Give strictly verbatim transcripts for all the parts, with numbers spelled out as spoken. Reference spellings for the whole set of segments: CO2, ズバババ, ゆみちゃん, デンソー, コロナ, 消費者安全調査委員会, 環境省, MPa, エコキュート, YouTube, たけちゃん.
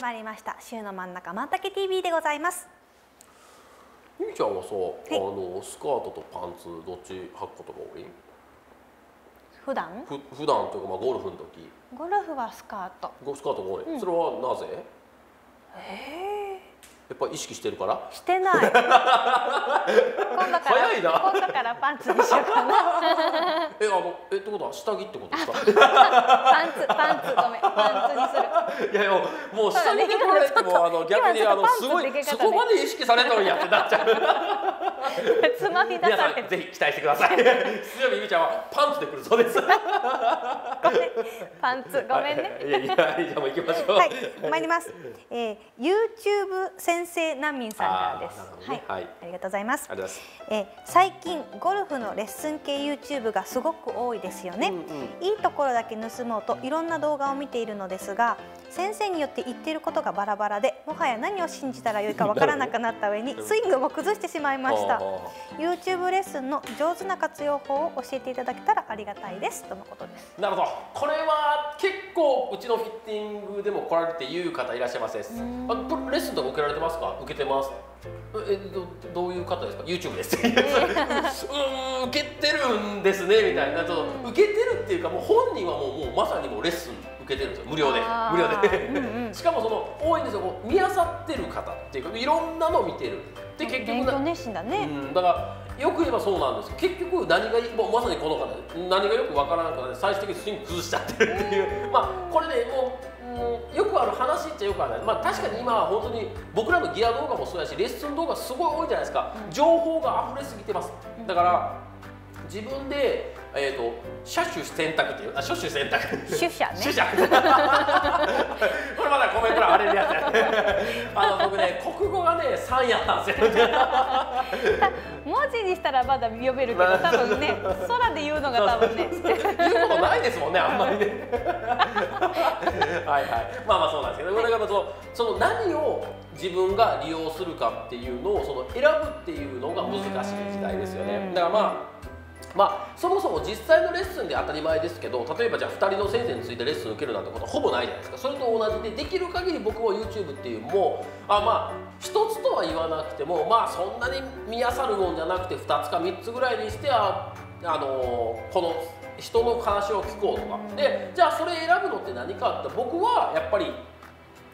始まりました週の真ん中まんたけ ティーブイ でございます。ゆみちゃんはさ、はい、あのスカートとパンツどっち履くことが多い？普段？ふ普段というかまあゴルフの時。ゴルフはスカート。ゴスカート多い。うん、それはなぜ？ええ。やっぱ意識してるから？してない。今度から早いな。今度からパンツにしようかな。えあのえってことは下着ってことですか？パンツパンツごめんパンツにする。いやいやもう下着でこれってもあの逆にあのすごいそこまで意識されとるやってなっちゃう。つまみ出されて。皆さんぜひ期待してください。水曜日ゆみちゃんはパンツで来るそうです。ごめんパンツごめんね。いやいやじゃあもう行きましょう。はい参ります。え YouTube 先先生難民さんからです。はい、ありがとうございます。え、最近ゴルフのレッスン系 YouTube がすごく多いですよね。うんうん、いいところだけ盗もうといろんな動画を見ているのですが、先生によって言っていることがバラバラで、もはや何を信じたらよいかわからなくなった上にスイングも崩してしまいました。YouTube レッスンの上手な活用法を教えていただけたらありがたいですとのことです。なるほど。これは結構うちのフィッティングでも来られて言う方いらっしゃいますです。あ、レッスンとか受けられてます。受けてます。え、ど、どういう方ですか。YouTube です。うん、受けてるんですねみたいな、ちょっと受けてるっていうか、もう本人はもう、もうまさにもうレッスン受けてるんですよ。無料で、無料で。うんうん、しかもその多いんですよ。こう見漁ってる方っていうか、いろんなのを見てる。で、結局勉強熱心だね。うん、だからよく言えばそうなんです。結局何がもうまさにこの方、何がよくわからなくて最終的にスイング崩しちゃってるっていう。まあこれで、ね、もう。よくある話っちゃよくある、まあ、確かに今は本当に僕らのギア動画もそうやしレッスン動画すごい多いじゃないですか。情報が溢れすぎてます。だから自分でえーと車種選択っていう、あ、車種選択、主車ね、主車。これまだコメント欄あれでやったやつ。あの僕ね国語がねさんやったんですよ。文字にしたらまだ読めるけど、多分ね空で言うのが多分ね。言うことないですもんねあんまりね。はいはい。まあまあそうなんですけど、これがそのその何を自分が利用するかっていうのをその選ぶっていうのが難しい時代ですよね。だからまあ。まあ、そもそも実際のレッスンで当たり前ですけど、例えばじゃあふたりの先生についてレッスン受けるなんてことはほぼないじゃないですか。それと同じで、できる限り僕は YouTube っていうもうあまあ一つとは言わなくても、まあそんなに見あさるもんじゃなくてふたつかみっつぐらいにして、あ、あのー、この人の話を聞こうとかで、じゃあそれ選ぶのって何かって、僕はやっぱり。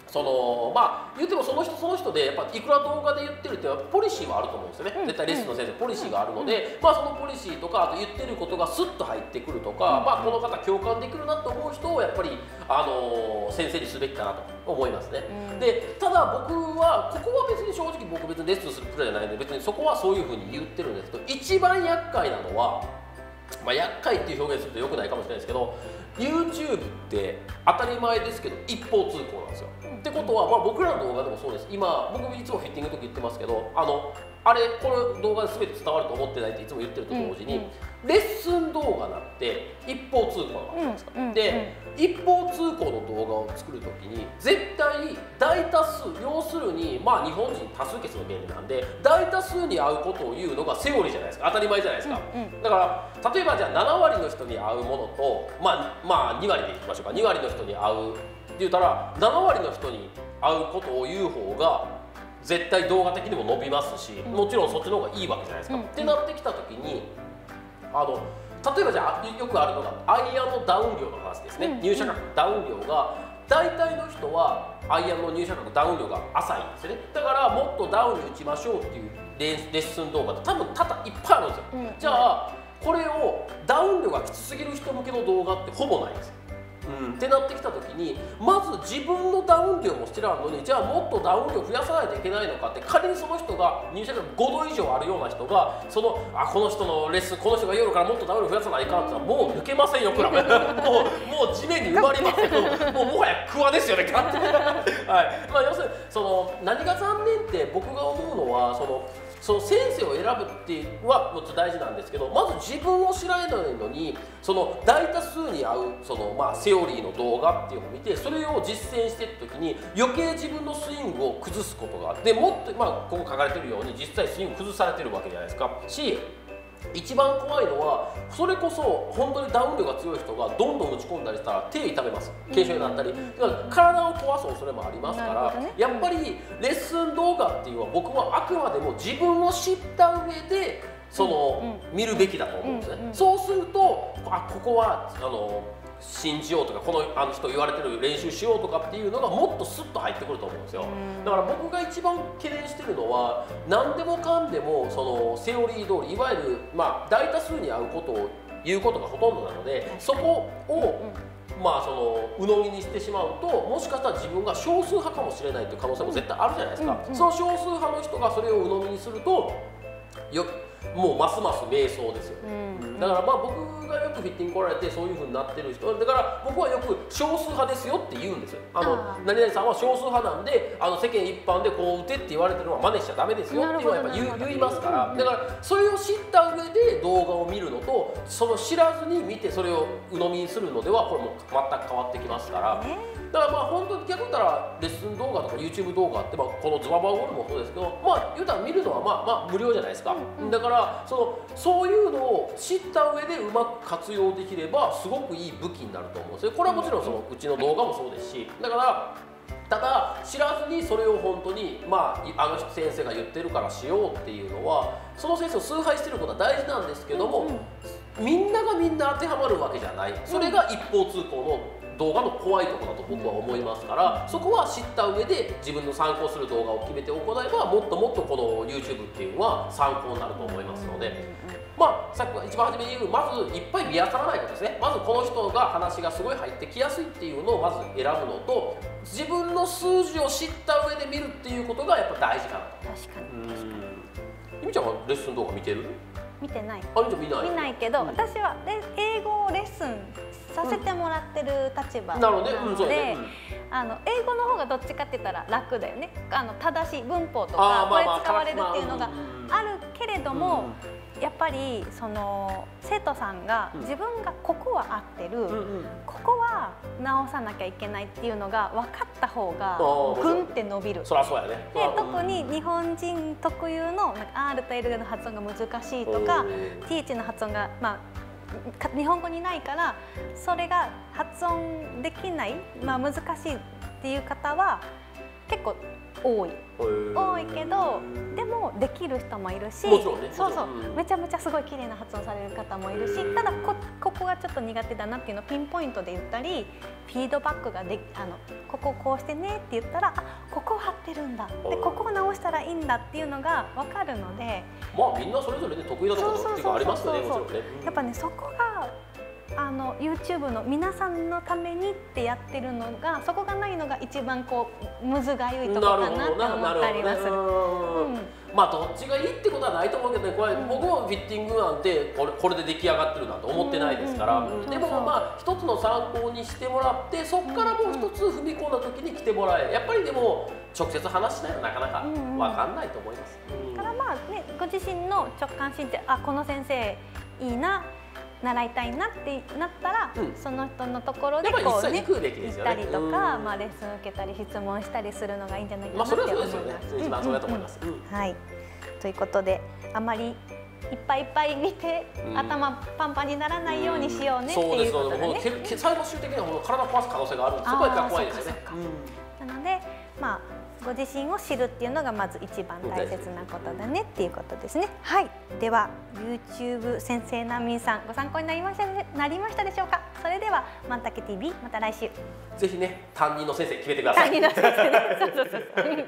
そのまあ言ってもその人その人でやっぱいくら動画で言ってるってポリシーはあると思うんですよね。絶対レッスンの先生ポリシーがあるので、まあそのポリシーとか、あと言ってることがスッと入ってくるとか、まあこの方共感できるなと思う人をやっぱりあの先生にすべきかなと思いますね。でただ僕はここは別に正直僕別にレッスンするプロじゃないんで、別にそこはそういうふうに言ってるんですけど、一番厄介なのは。まあ厄介っていう表現すると良くないかもしれないですけど、 YouTube って当たり前ですけど一方通行なんですよ。うん、ってことは、まあ、僕らの動画でもそうです。今僕いつもフィッティングの時言ってますけど、あのあれこの動画で全て伝わると思ってないっていつも言ってると同時に、うんうん、レッスン動画なんて一方通行なわけじゃないですか。で一方通行の動画を作る時に絶対大多数、要するにまあ日本人多数決の原理なんで、大多数に合うことを言うのがセオリーじゃないですか。当たり前じゃないですか。うんうん、だから例えばじゃあなな割の人に合うものと、まあ、まあに割でいきましょうか。に割の人に合うって言ったらなな割の人に合うことを言う方が絶対動画的にも伸びますし、もちろんそっちの方がいいわけじゃないですか。うん、ってなってきた時に、あの例えばじゃあよくあるのがアイアンのダウン量の話ですね。うん、入射角ダウン量が、大体の人はアイアンの入射角ダウン量が浅いんですよね。だからもっとダウンに打ちましょうっていうレッスン動画って多分多々いっぱいあるんですよ。うん、じゃあこれをダウン量がきつすぎる人向けの動画ってほぼないんですよ。うん、ってなってきた時に、まず自分のダウン量もしてらんのに、じゃあもっとダウン量増やさないといけないのかって、仮にその人が入社がごど以上あるような人が、そのあこの人のレッスンこの人が夜からもっとダウン量増やさないかって言ったら、もう抜けませんよクラブ。もうもう地面に埋まりますけど、もうもはやクワですよね。はい、まあ要するにその何が残念って僕が思うのは、その。その先生を選ぶっていうのはもちろん大事なんですけど、まず自分を知らないのに、その大多数に合うその、まあ、セオリーの動画っていうのを見て、それを実践していく時に余計自分のスイングを崩すことがあって、もっと、まあ、ここ書かれてるように実際スイング崩されてるわけじゃないですかし、一番怖いのはそれこそ本当にダウン量が強い人がどんどん打ち込んだりしたら手痛めます、軽症になったり、だから体を壊す恐れもありますから、ね、やっぱりレッスン動画っていうのは僕はあくまでも自分を知った上でその、うん、見るべきだと思うんですね。うんうん、そうするとあここはあの信じようとかこのあの人言われてる練習しようとかっていうのがもっとスッと入ってくると思うんですよ。だから僕が一番懸念してるのは何でもかんでもそのセオリー通りいわゆる、まあ、大多数に合うことを言うことがほとんどなのでそこを、まあ、その鵜呑みにしてしまうともしかしたら自分が少数派かもしれないという可能性も絶対あるじゃないですか。その少数派の人がそれを鵜呑みにするとよもうますます迷走ですよね。うん、だからまあ僕がよくフィッティング来られてそういう風になってる人だから僕はよく少数派ですよって言うんですよ。あのあ何々さんは少数派なんであの世間一般でこう打てって言われてるのは真似しちゃダメですよっていうのはやっぱ 言, 言いますから、だからそれを知った上で動画を見るのとその知らずに見てそれを鵜呑みにするのではこれも全く変わってきますから。えーだからまあ本当に逆に言ったらレッスン動画とか YouTube 動画ってまあこのズババゴールもそうですけどまあ言うたら見るのはまあまあ無料じゃないですか。だからそのそういうのを知った上でうまく活用できればすごくいい武器になると思うんですよ。これはもちろんそのうちの動画もそうですし、だからただ知らずにそれを本当にまああの先生が言ってるからしようっていうのはその先生を崇拝してることは大事なんですけども、みんながみんな当てはまるわけじゃない。それが一方通行の動画の怖いところだと僕は思いますから、そこは知った上で自分の参考する動画を決めて行えばもっともっとこの YouTube っていうのは参考になると思いますので、まあさっき一番初めに言うまずいっぱい見当たらないことですね。まずこの人が話がすごい入ってきやすいっていうのをまず選ぶのと自分の数字を知った上で見るっていうことがやっぱ大事かなと。確かに確かに。ゆみちゃんはレッスン動画見てる？見てない。あ、見ない。見ないけど、うん、私は英語をレッスンさせてもらってる立場なので、あの英語の方がどっちかって言ったら楽だよね。あの正しい文法とかこれ使われるっていうのがあるけれども、やっぱりその生徒さんが自分がここは合ってる、うん、ここは直さなきゃいけないっていうのが分かった方がグンって伸びる。そらそうやね。で、特に日本人特有の R と L の発音が難しいとか ティーエイチ の発音がまあ日本語にないからそれが発音できない、まあ、難しいっていう方は結構多い多いけどでもできる人もいるし、ね、そうそうめちゃめちゃすごい綺麗な発音される方もいるしただ こ, ここがちょっと苦手だなっていうのをピンポイントで言ったりフィードバックがであのここをこうしてねって言ったらあここを張ってるんだでここを直したらいいんだっていうのが分かるのでまあみんなそれぞれで得意なところっていうのがありますよね。やっぱねそこがあの YouTube の皆さんのためにってやってるのがそこがないのが一番こうむずがゆいところかなって思ったりはする。まあどっちがいいってことはないと思うけど、ね、これ、うん、僕もフィッティングなんてこれ、これで出来上がってるなんて思ってないですからでもまあ一つの参考にしてもらってそこからもう一つ踏み込んだ時に来てもらえやっぱりでも直接話しないとなかなか分かんないと思います。だからまあねご自身の直感信じあこの先生いいな習いたいなってなったら、うん、その人のところでこうね行ったりとか、まあレッスン受けたり質問したりするのがいいんじゃないかなって思います。一番そうだと思います。はい。ということであまりいっぱいいっぱい見て、うん、頭パンパンにならないようにしようねっていうことだね。そうですね。最終的にはこの体を壊す可能性があるんです。そこが怖いですよね。なのでまあ。ご自身を知るっていうのがまず一番大切なことだねっていうことですね。はい、では YouTube 先生ナミンさんご参考になりましたなりましたでしょうか。それではまんたけ ティーブイ また来週。ぜひね担任の先生決めてください。担任の先生、ね、そうそうそう。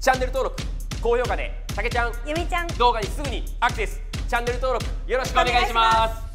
チャンネル登録高評価でたけちゃんゆみちゃん動画にすぐにアクセス。チャンネル登録よろしくお願いします。